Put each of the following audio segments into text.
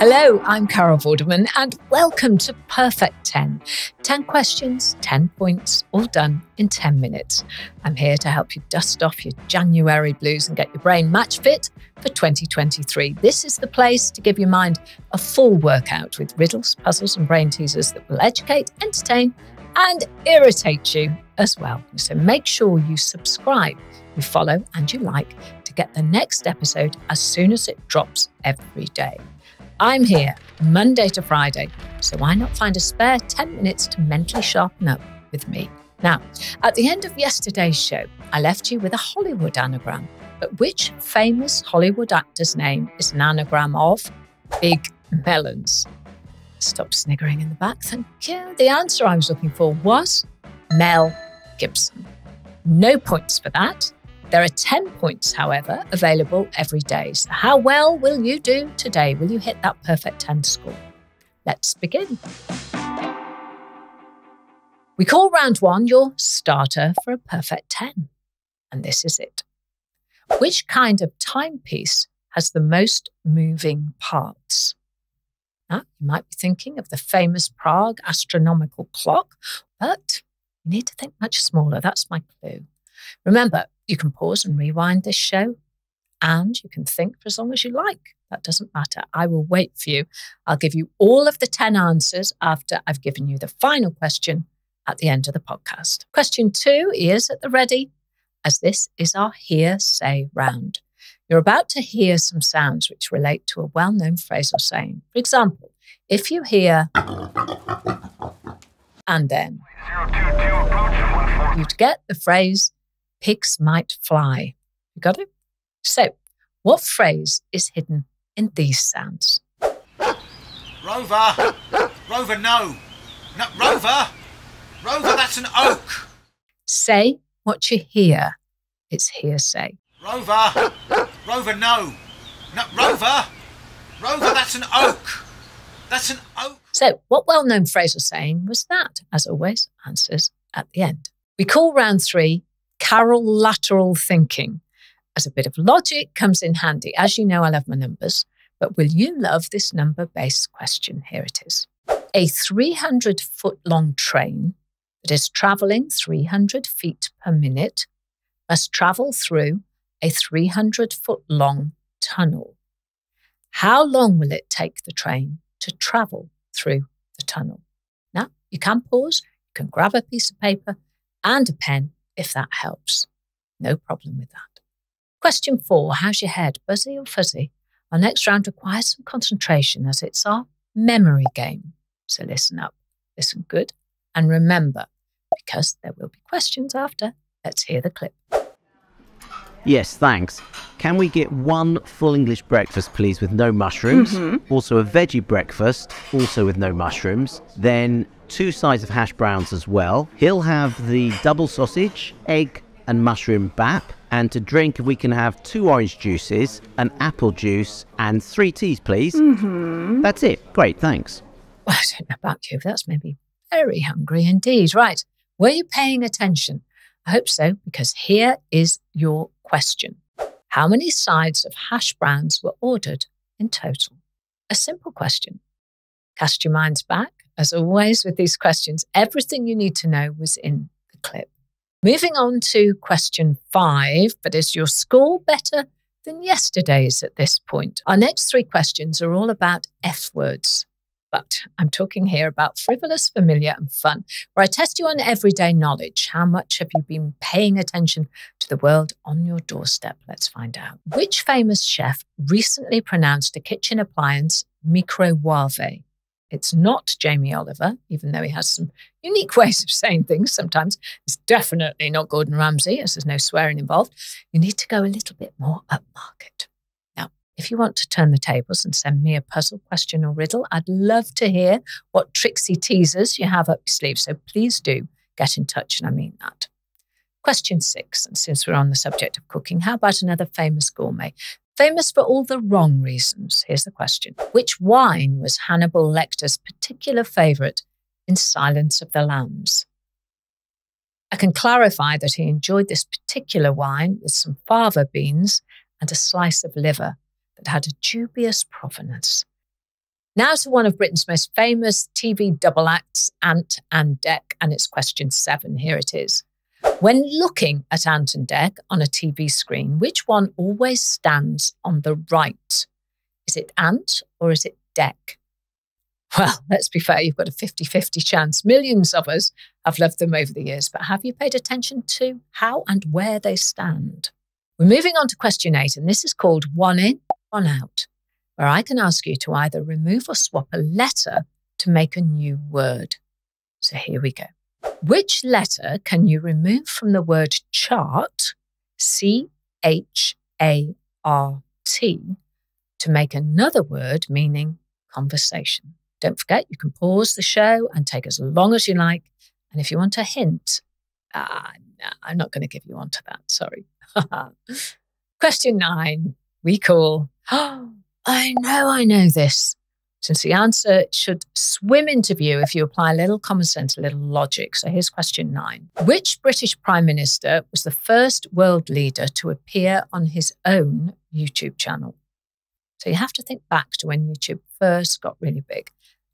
Hello, I'm Carol Vorderman and welcome to Perfect 10. 10 questions, 10 points, all done in 10 minutes. I'm here to help you dust off your January blues and get your brain match fit for 2023. This is the place to give your mind a full workout with riddles, puzzles and brain teasers that will educate, entertain and irritate you as well. So make sure you subscribe, you follow and you like to get the next episode as soon as it drops every day. I'm here Monday to Friday, so why not find a spare 10 minutes to mentally sharpen up with me? Now, at the end of yesterday's show, I left you with a Hollywood anagram. But which famous Hollywood actor's name is an anagram of Big Melons? Stop sniggering in the back, thank you. The answer I was looking for was Mel Gibson. No points for that. There are 10 points, however, available every day. So how well will you do today? Will you hit that perfect 10 score? Let's begin. We call round one your starter for a perfect 10. And this is it. Which kind of timepiece has the most moving parts? Now, you might be thinking of the famous Prague astronomical clock, but you need to think much smaller. That's my clue. Remember, you can pause and rewind this show and you can think for as long as you like. That doesn't matter. I will wait for you. I'll give you all of the 10 answers after I've given you the final question at the end of the podcast. Question two, ears at the ready, as this is our hearsay round. You're about to hear some sounds which relate to a well-known phrase or saying. For example, if you hear and then you'd get the phrase pigs might fly. You got it? So, what phrase is hidden in these sounds? Rover! Rover, no! No, Rover! Rover, that's an oak! Say what you hear. It's hearsay. Rover! Rover, no! No, Rover! Rover, that's an oak! That's an oak! So, what well-known phrase or saying was that? As always, answers at the end. We call round three Carol lateral thinking, as a bit of logic comes in handy. As you know, I love my numbers, but will you love this number-based question? Here it is. A 300-foot-long train that is travelling 300 feet per minute must travel through a 300-foot-long tunnel. How long will it take the train to travel through the tunnel? Now, you can pause, you can grab a piece of paper and a pen, if that helps. No problem with that. Question four, how's your head? Buzzy or fuzzy? Our next round requires some concentration as it's our memory game. So listen up, listen good, and remember, because there will be questions after, let's hear the clip. Yes, thanks. Can we get one full English breakfast, please, with no mushrooms? Also a veggie breakfast, also with no mushrooms. Then two sides of hash browns as well. He'll have the double sausage, egg and mushroom bap. And to drink, we can have two orange juices, an apple juice and 3 teas, please. That's it. Great, thanks. Well, I don't know about you, but that's made me very hungry indeed. Right, were you paying attention? I hope so, because here is your question. How many sides of hash browns were ordered in total? A simple question. Cast your minds back. As always with these questions, everything you need to know was in the clip. Moving on to question five, but is your score better than yesterday's at this point? Our next 3 questions are all about F words, but I'm talking here about frivolous, familiar and fun, where I test you on everyday knowledge. How much have you been paying attention to the world on your doorstep? Let's find out. Which famous chef recently pronounced a kitchen appliance microwave? It's not Jamie Oliver, even though he has some unique ways of saying things sometimes. It's definitely not Gordon Ramsay, as there's no swearing involved. You need to go a little bit more upmarket. Now, if you want to turn the tables and send me a puzzle, question or riddle, I'd love to hear what tricksy teasers you have up your sleeve. So please do get in touch, and I mean that. Question six, and since we're on the subject of cooking, how about another famous gourmet? Famous for all the wrong reasons. Here's the question. Which wine was Hannibal Lecter's particular favourite in Silence of the Lambs? I can clarify that he enjoyed this particular wine with some fava beans and a slice of liver that had a dubious provenance. Now to one of Britain's most famous TV double acts, Ant and Dec, and it's question 7. Here it is. When looking at Ant and Dec on a TV screen, which one always stands on the right? Is it Ant or is it Dec? Well, let's be fair, you've got a 50-50 chance. Millions of us have loved them over the years, but have you paid attention to how and where they stand? We're moving on to question 8, and this is called One In, One Out, where I can ask you to either remove or swap a letter to make a new word. So here we go. Which letter can you remove from the word chart, C-H-A-R-T, to make another word meaning conversation? Don't forget, you can pause the show and take as long as you like. And if you want a hint, no, I'm not going to give you one to that, sorry. Question 9, we call, oh, I know this. Since the answer should swim into view if you apply a little common sense, a little logic. So here's question 9. Which British Prime Minister was the first world leader to appear on his own YouTube channel? So you have to think back to when YouTube first got really big.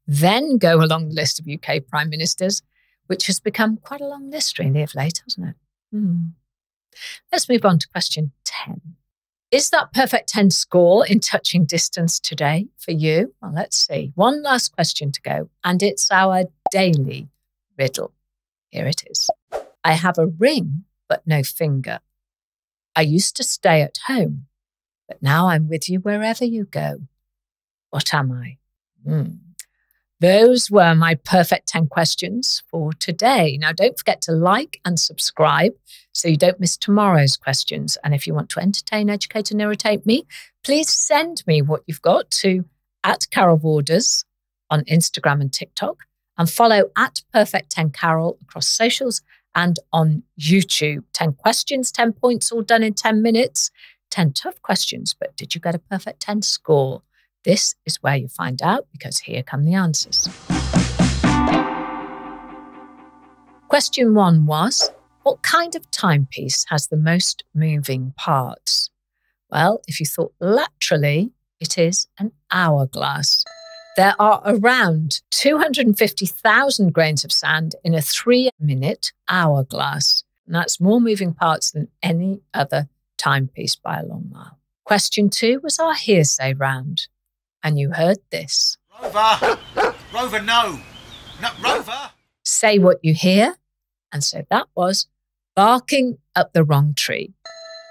Then go along the list of UK Prime Ministers, which has become quite a long list really of late, hasn't it? Let's move on to question 10. Is that perfect 10 score in touching distance today for you? Well, let's see. One last question to go, and it's our daily riddle. Here it is. I have a ring, but no finger. I used to stay at home, but now I'm with you wherever you go. What am I? Those were my perfect 10 questions for today. Now, don't forget to like and subscribe so you don't miss tomorrow's questions. And if you want to entertain, educate and irritate me, please send me what you've got to @CarolVorders on Instagram and TikTok, and follow @Perfect10Carol across socials and on YouTube. 10 questions, 10 points, all done in 10 minutes. 10 tough questions, but did you get a perfect 10 score? This is where you find out, because here come the answers. Question 1 was, what kind of timepiece has the most moving parts? Well, if you thought laterally, it is an hourglass. There are around 250,000 grains of sand in a 3-minute hourglass. And that's more moving parts than any other timepiece by a long mile. Question 2 was our hearsay round. And you heard this. Rover! Rover, no! Not Rover! Say what you hear. And so that was barking up the wrong tree.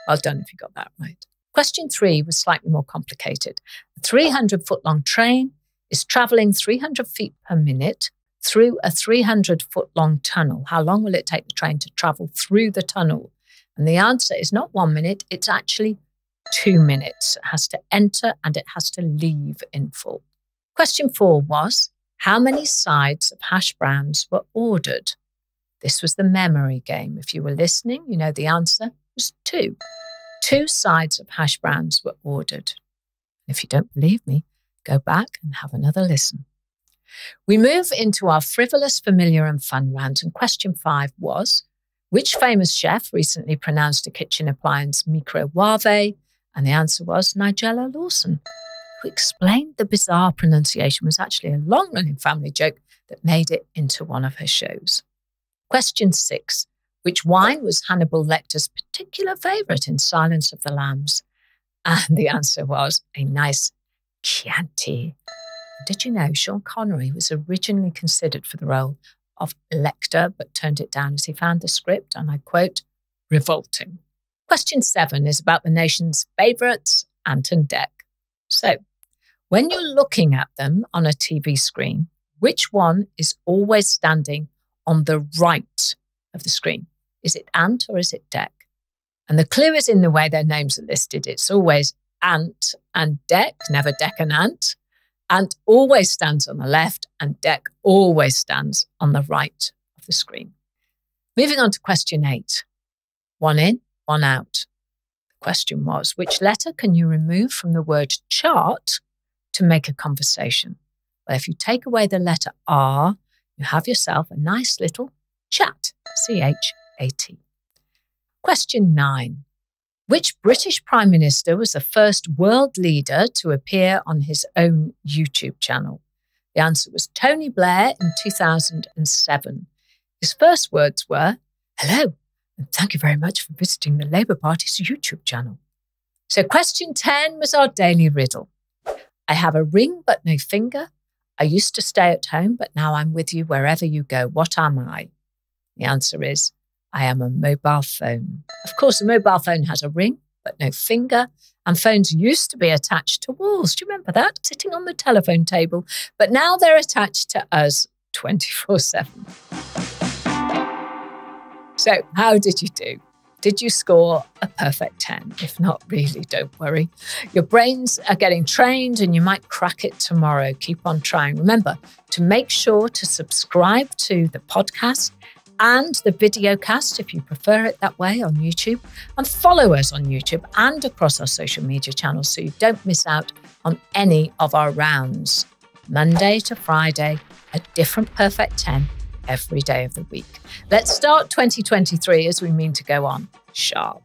Well done if you got that right. Question 3 was slightly more complicated. A 300-foot-long train is travelling 300 feet per minute through a 300-foot-long tunnel. How long will it take the train to travel through the tunnel? And the answer is not 1 minute, it's actually 2 minutes. It has to enter and it has to leave in full. Question 4 was, how many sides of hash browns were ordered? This was the memory game. If you were listening, you know the answer was 2. 2 sides of hash browns were ordered. If you don't believe me, go back and have another listen. We move into our frivolous, familiar and fun round. And question 5 was, which famous chef recently pronounced a kitchen appliance microwave? And the answer was Nigella Lawson, who explained the bizarre pronunciation was actually a long-running family joke that made it into one of her shows. Question 6, which wine was Hannibal Lecter's particular favourite in Silence of the Lambs? And the answer was a nice Chianti. Did you know Sean Connery was originally considered for the role of Lecter, but turned it down as he found the script, and I quote, revolting. Question 7 is about the nation's favourites, Ant and Dec. So, when you're looking at them on a TV screen, which one is always standing on the right of the screen? Is it Ant or is it Dec? And the clue is in the way their names are listed. It's always Ant and Dec, never Dec and Ant. Ant always stands on the left and Dec always stands on the right of the screen. Moving on to question 8. One in, one out. The question was, which letter can you remove from the word chart to make a conversation? Well, if you take away the letter R, you have yourself a nice little chat, C-H-A-T. Question 9. Which British Prime Minister was the first world leader to appear on his own YouTube channel? The answer was Tony Blair in 2007. His first words were, "Hello, and thank you very much for visiting the Labour Party's YouTube channel." So question 10 was our daily riddle. I have a ring but no finger. I used to stay at home, but now I'm with you wherever you go. What am I? The answer is, I am a mobile phone. Of course, a mobile phone has a ring, but no finger. And phones used to be attached to walls. Do you remember that? Sitting on the telephone table. But now they're attached to us 24/7. So how did you do? Did you score a perfect 10? If not, really, don't worry. Your brains are getting trained and you might crack it tomorrow. Keep on trying. Remember to make sure to subscribe to the podcast and the video cast, if you prefer it that way, on YouTube, and follow us on YouTube and across our social media channels so you don't miss out on any of our rounds. Monday to Friday, a different Perfect 10 every day of the week. Let's start 2023 as we mean to go on sharp.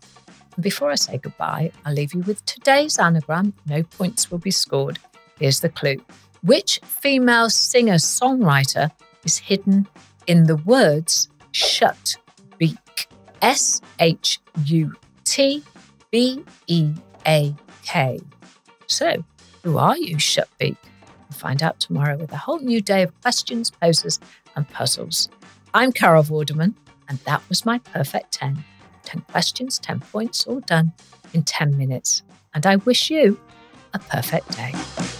And before I say goodbye, I'll leave you with today's anagram. No points will be scored. Here's the clue. Which female singer-songwriter is hidden in the words shut beak? S-H-U-T-B-E-A-K. So, who are you, shut beak? We'll find out tomorrow with a whole new day of questions, poses, and puzzles. I'm Carol Vorderman, and that was my Perfect 10. 10 questions, 10 points, all done in 10 minutes. And I wish you a perfect day.